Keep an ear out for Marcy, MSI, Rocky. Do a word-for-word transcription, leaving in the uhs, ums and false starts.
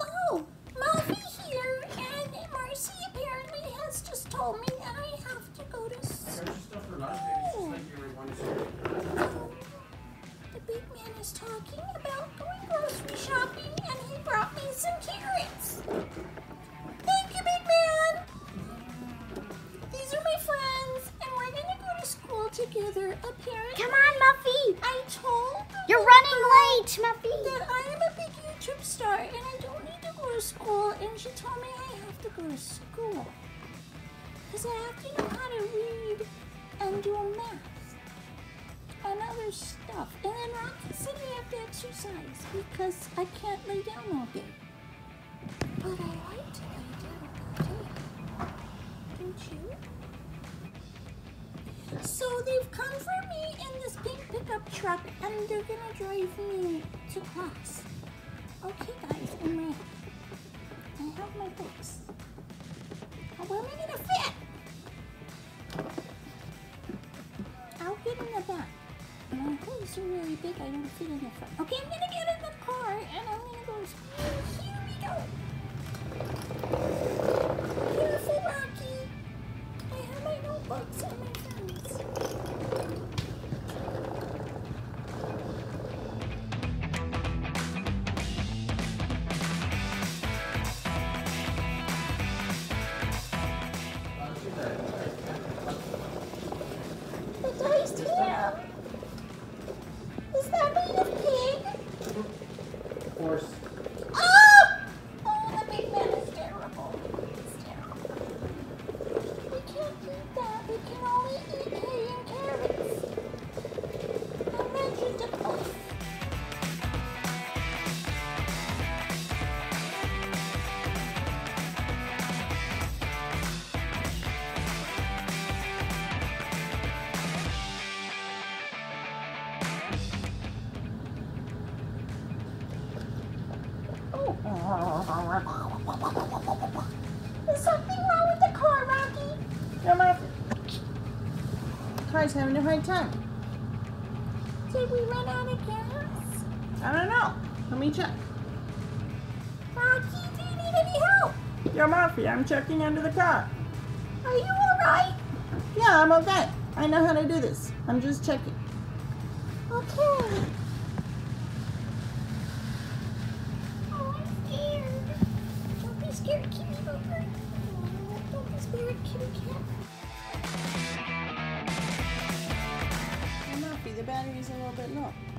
Hello, Muffy here, and Marcy apparently has just told me that I have to go to school. Oh. The big man is talking about going grocery shopping, and he brought me some carrots. Thank you, big man. These are my friends, and we're going to go to school together, apparently. Come on, Muffy. I told You're running late, Muffy. That I am a big YouTube star, and I don't need to go to school, and she told me I have to go to school. Because I have to know how to read and do math and other stuff. And then Rocky said I have to exercise because I can't lay down all day. But I like to lay down all day. Don't you? So they've come for me in this pink pickup truck, and they're going to drive me to class. Okay, guys, I'm ready. I have my books. How am I gonna fit? I'll get in the back. My clothes are really big, I don't fit in the front. Okay, I'm gonna get in the car and I'm gonna go to school. Here we go. Beautiful Rocky. I have my notebooks and my friends. Is that made of pig? Of course. Oh! Oh, the big man is terrible. It's terrible. We can't eat that. We can only eat hay and carrots. How vegetable. There's something wrong with the car, Rocky. No, my car's having a hard time. Did we run out of gas? I don't know. Let me check. Rocky, do you need any help? Yo, Murphy, I'm checking under the car. Are you alright? Yeah, I'm okay. I know how to do this. I'm just checking. Okay. Scared kitty over. Oh, don't be scared, kitty cat. Muffy, the battery's a little bit low.